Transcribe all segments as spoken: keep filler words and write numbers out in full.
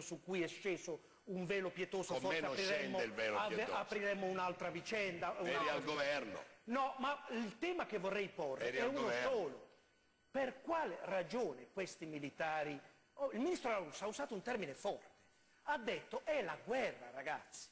Su cui è sceso un velo pietoso, forse apriremo, velo pietoso. apriremo un'altra vicenda. Veri un'altra. Al governo. No, ma il tema che vorrei porre Veri è uno governo. solo. Per quale ragione questi militari... Oh, il ministro La Russa ha usato un termine forte. Ha detto è la guerra, ragazzi.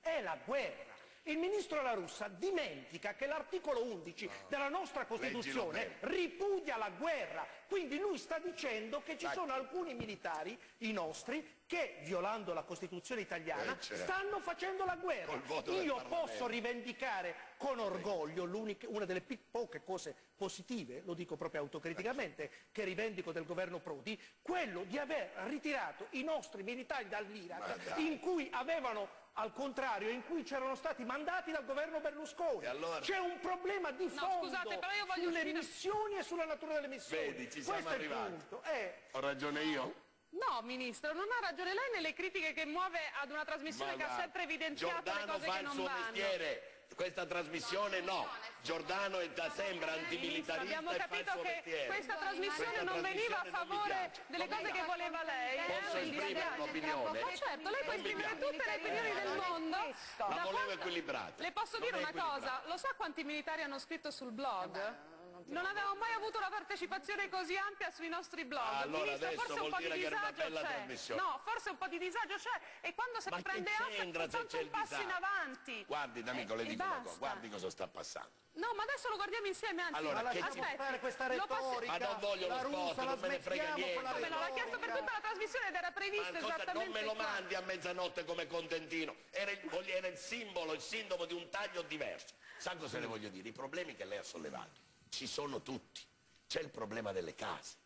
È la guerra. Il ministro La Russa dimentica che l'articolo undici no. della nostra Costituzione ripudia la guerra, quindi lui sta dicendo che ci Dai. sono alcuni militari, i nostri, che violando la Costituzione italiana eh, stanno facendo la guerra. Io posso rivendicare con orgoglio una delle poche cose positive, lo dico proprio autocriticamente, che rivendico del governo Prodi, quello di aver ritirato i nostri militari dall'Iraq, in cui avevano... al contrario, in cui c'erano stati mandati dal governo Berlusconi. Allora... C'è un problema di fondo no, scusate, però io voglio sulle finire... missioni e sulla natura delle missioni. Vedi, ci siamo Questo arrivati. Punto, eh... Ho ragione io? No, Ministro, non ha ragione lei nelle critiche che muove ad una trasmissione Ma che va. ha sempre evidenziato Giordano le cose che non vanno. Giordano fa il suo mestiere. Questa trasmissione no, Giordano è da sempre antimilitarista. Abbiamo capito che questa trasmissione non veniva a favore delle cose che voleva lei. Posso esprimere un'opinione? Ma certo, lei può esprimere tutte le opinioni del mondo. La volevo equilibrata. Le posso dire una cosa, lo sa quanti militari hanno scritto sul blog? Non avevamo mai avuto una partecipazione così ampia sui nostri blog. Allora, Ministro, forse un po' di disagio c'è. No, forse un po' di disagio c'è e quando si prende atto tanto un passo in avanti. Guardi, D'amico, le dico una cosa, guardi cosa sta passando. No, ma adesso lo guardiamo insieme, anzi. Allora, ma che... aspetta, fare questa retorica, ma non voglio lo spot, non me ne frega niente. Me l'ha chiesto per tutta la trasmissione ed era previsto cosa, esattamente. Non me lo mandi a mezzanotte come contentino. Era il, era il simbolo, il sintomo di un taglio diverso. Sa cosa le voglio dire? I problemi che lei ha sollevato. Ci sono tutti, c'è il problema delle case,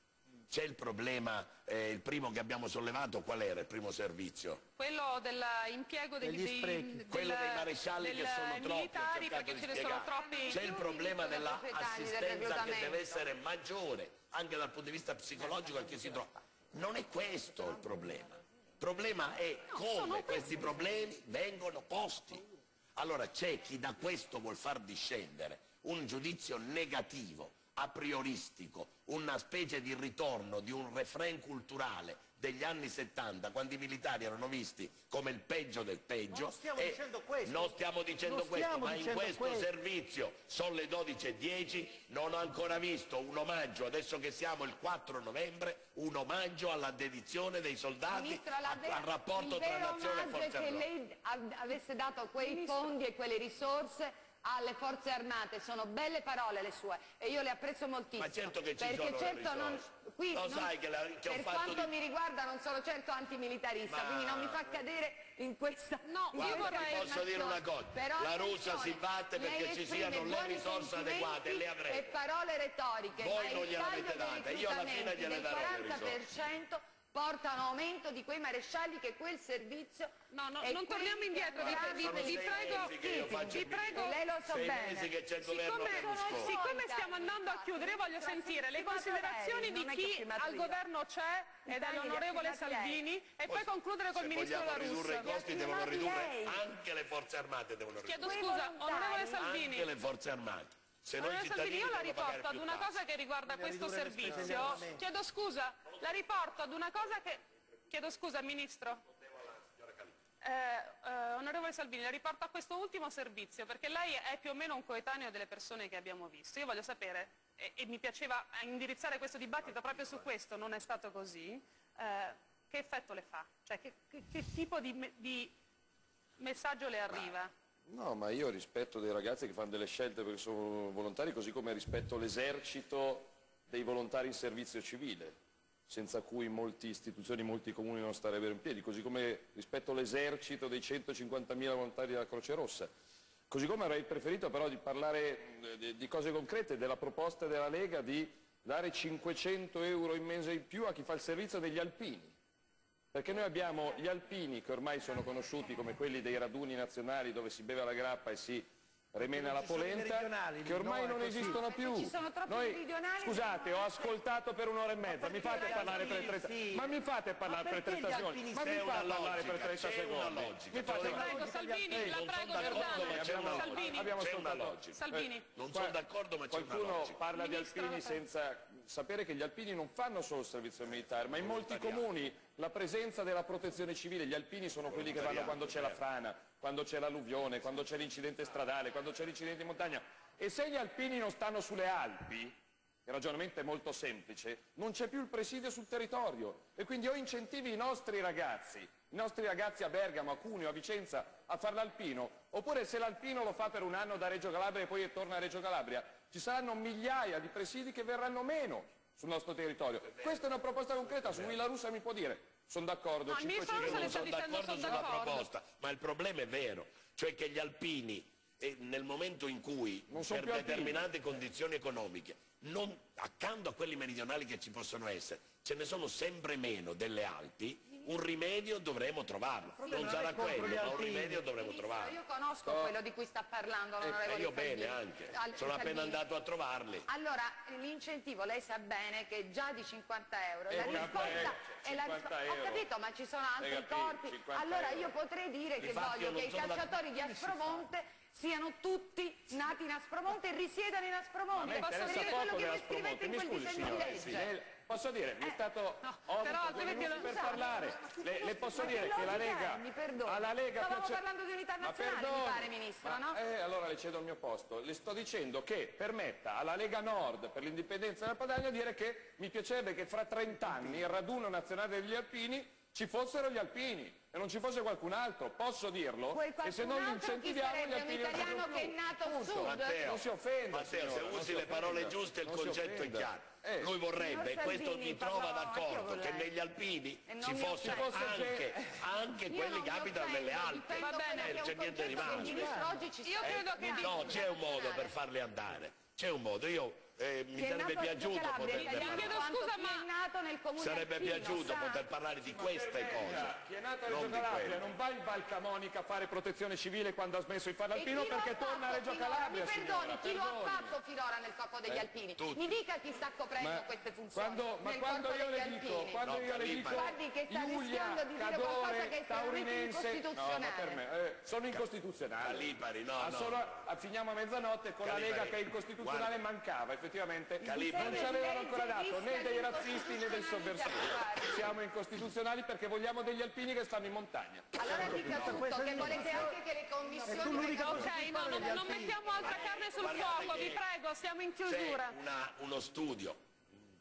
c'è il problema, eh, il primo che abbiamo sollevato qual era il primo servizio? Quello dell'impiego degli dei, sprechi, del, quello dei marescialli che sono troppi, perché ce ne sono troppi. C'è il problema dell'assistenza che deve essere maggiore, anche dal punto di vista psicologico a chi si trova. Non è questo il problema, il problema è come questi problemi vengono posti. Allora c'è chi da questo vuol far discendere un giudizio negativo, a prioristico, una specie di ritorno di un refrain culturale degli anni settanta, quando i militari erano visti come il peggio del peggio. Non stiamo dicendo questo, non stiamo dicendo non questo stiamo ma dicendo in questo, questo servizio sono le dodici e dieci, non ho ancora visto un omaggio, adesso che siamo il quattro novembre, un omaggio alla dedizione dei soldati. Ministro, a, al rapporto tra nazione e forze armate. Il vero omaggio è che lei avesse dato quei Ministro. fondi e quelle risorse alle forze armate. Sono belle parole le sue e io le apprezzo moltissimo. Ma certo che ci perché sono certo non, qui Lo non, sai che, la, che per ho fatto quanto di... mi riguarda non sono certo antimilitarista, ma... quindi non mi fa cadere in questa no Guarda, io vorrei posso dire una cosa, però La Russa si batte perché ci siano le risorse adeguate, le avrete e parole retoriche, voi ma non gliele avete date, io alla fine gliele darò le risorse. Porta un aumento di quei marescialli che quel servizio... No, no, non torniamo indietro, vi prego... Vi prego... Vi prego... Lei lo so bene. Siccome stiamo andando a chiudere, io voglio sentire le considerazioni di chi al governo c'è e dall'onorevole Salvini e poi concludere col ministro La Russa. Se vogliamo ridurre i costi devono ridurre anche le forze armate, devono ridurre. Chiedo scusa, onorevole Salvini. Anche le forze armate. Se noi allora, Salvini, io la riporto ad una cosa che riguarda questo servizio, chiedo scusa, la riporto ad una cosa che... Chiedo scusa, Ministro. Eh, eh, onorevole Salvini, la riporto a questo ultimo servizio, perché lei è più o meno un coetaneo delle persone che abbiamo visto. Io voglio sapere, e, e mi piaceva indirizzare questo dibattito proprio su questo, non è stato così, eh, che effetto le fa? Cioè, che, che, che tipo di, me, di messaggio le arriva? No, ma io rispetto dei ragazzi che fanno delle scelte perché sono volontari, così come rispetto l'esercito dei volontari in servizio civile, senza cui molte istituzioni, molti comuni non starebbero in piedi, così come rispetto l'esercito dei centocinquantamila volontari della Croce Rossa. Così come avrei preferito però di parlare di cose concrete, della proposta della Lega di dare cinquecento euro in mese in più a chi fa il servizio degli alpini. Perché noi abbiamo gli alpini che ormai sono conosciuti come quelli dei raduni nazionali dove si beve la grappa e si remena la polenta, che ormai non esistono più. Noi, scusate, ho ascoltato per un'ora e mezza, mi fate parlare per trenta secondi, ma mi fate parlare per trenta secondi, ma mi fate parlare per trenta secondi. Mi fate prego Salvini, la prego Giordano. Salvini, non sono d'accordo ma c'è una logica. Qualcuno parla di alpini senza sapere che gli alpini non fanno solo il servizio militare, ma in molti comuni la presenza della protezione civile, gli alpini sono quelli che vanno quando c'è la frana, quando c'è l'alluvione, quando c'è l'incidente stradale, quando c'è l'incidente in montagna. E se gli alpini non stanno sulle Alpi, il ragionamento è molto semplice, non c'è più il presidio sul territorio. E quindi o incentivi i nostri ragazzi, i nostri ragazzi a Bergamo, a Cuneo, a Vicenza, a fare l'alpino, oppure se l'alpino lo fa per un anno da Reggio Calabria e poi torna a Reggio Calabria, ci saranno migliaia di presidi che verranno meno sul nostro territorio. Questa è una proposta concreta su cui La Russa mi può dire sono d'accordo, no, non sono d'accordo sulla proposta, ma il problema è vero, cioè che gli alpini e nel momento in cui non per determinate alpini. Condizioni economiche non, accanto a quelli meridionali che ci possono essere ce ne sono sempre meno delle Alpi, un rimedio dovremo trovarlo, non sarà quello ma un rimedio dovremo trovarlo. Io conosco oh. quello di cui sta parlando l'onorevole eh, io Salvini. Bene anche, Al sono Salvini. Appena andato a trovarli. Allora l'incentivo lei sa bene che già di cinquanta euro e la risposta è la risposta euro. Ho capito, ma ci sono altri Lega corpi, allora io potrei dire di che voglio che i calciatori da... di Aspromonte siano tutti nati in Aspromonte e risiedano in Aspromonte. Posso dire quello che voi scrivete in quel disegno di legge? Posso dire, mi è stato otto minuti per parlare. Le posso dire che la Lega, alla Lega, stavamo parlando di unità nazionale, mi pare, ministro, no? Eh, allora le cedo il mio posto. Le sto dicendo che permetta alla Lega Nord per l'indipendenza della Padania dire che mi piacerebbe che fra trent'anni il raduno nazionale degli alpini ci fossero gli alpini e non ci fosse qualcun altro, posso dirlo? E se non incentiviamo gli alpini, un italiano che è nato al sud. Matteo, non si offenda, Matteo, signora, se usi le parole giuste il concetto è chiaro. Eh, Lui vorrebbe, e questo mi trova d'accordo, che negli alpini ci fossero anche, anche quelli che abitano nelle Alpi. Va bene, c'è niente di male. Io credo che no, c'è un modo per farli andare. C'è un modo, io eh, mi sarebbe piaciuto poter parlare. Scusa, ma è nato nel comune sarebbe Alpino, piaciuto sa. Poter parlare di ma queste cose. Chi è nato a Reggio Calabria non va in Valcamonica a fare protezione civile quando ha smesso di fare l'alpino perché torna a Reggio Calabria. Mi perdoni, chi lo ha fatto finora nel corpo degli eh, alpini? Tutti. Mi dica chi sta coprendo ma queste funzioni. Quando, ma quando io le dico, quando no, io le dico, guardi che sta rischiando di dire qualcosa che è estremamente incostituzionale. Sono incostituzionali. Calipari, no, no. Finiamo a mezzanotte con la Lega che è incostituzionale. Guarda. Mancava effettivamente, Calipari. Non ci avevano ancora dato né dei razzisti né dei sovversivi. Siamo incostituzionali perché vogliamo degli alpini che stanno in montagna. Allora dica tutto, no, che volete anche che le commissioni... Ok, no, non, non mettiamo altra carne sul fuoco, vi prego, siamo in chiusura. C'è uno studio,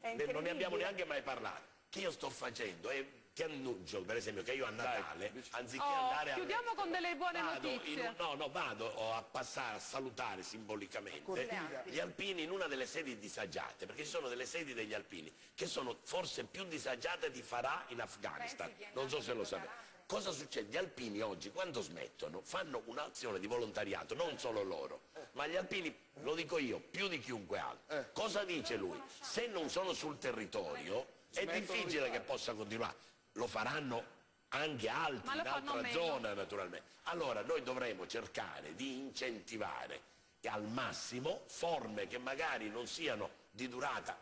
non ne abbiamo neanche mai parlato, che io sto facendo e ti annuncio per esempio che io a Natale, anziché oh, andare a... Chiudiamo con delle buone notizie. In, no, no, vado a passare, a salutare simbolicamente gli alpini in una delle sedi disagiate, perché ci sono delle sedi degli alpini che sono forse più disagiate di Farah in Afghanistan, non so se lo sapete. Cosa succede? Gli alpini oggi quando smettono fanno un'azione di volontariato, non solo loro, ma gli alpini, lo dico io, più di chiunque altro. Cosa dice lui? Se non sono sul territorio è difficile che possa continuare, lo faranno anche altri in altra zona naturalmente. Allora noi dovremo cercare di incentivare al massimo forme che magari non siano di durata.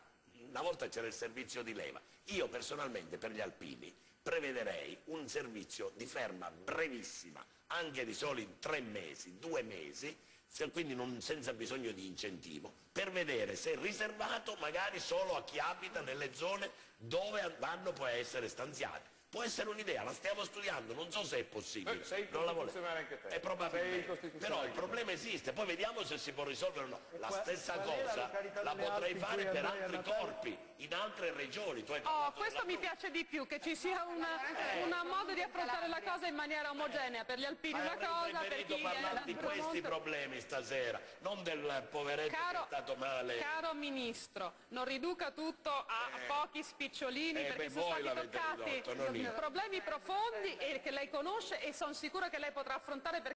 Una volta c'era il servizio di leva, io personalmente per gli alpini prevederei un servizio di ferma brevissima, anche di soli tre mesi, due mesi, se, quindi non, senza bisogno di incentivo, per vedere se è riservato magari solo a chi abita nelle zone dove vanno poi a essere stanziati. Può essere un'idea, la stiamo studiando, non so se è possibile. Sei non la anche te. È probabile. Però il problema esiste, poi vediamo se si può risolvere o no. La stessa cosa la, la potrei fare per altri corpi, in altre regioni. Tu hai oh, questo mi piace di più, che ci sia un eh, modo di affrontare la cosa in maniera omogenea, eh, per gli alpini una cosa, per chi parlare di questi problemi stasera, non del poveretto caro, che è stato male. Caro Ministro, non riduca tutto a eh, pochi spicciolini, eh, perché beh, sono stati toccati. Ridotto, problemi profondi e che lei conosce e sono sicuro che lei potrà affrontare perché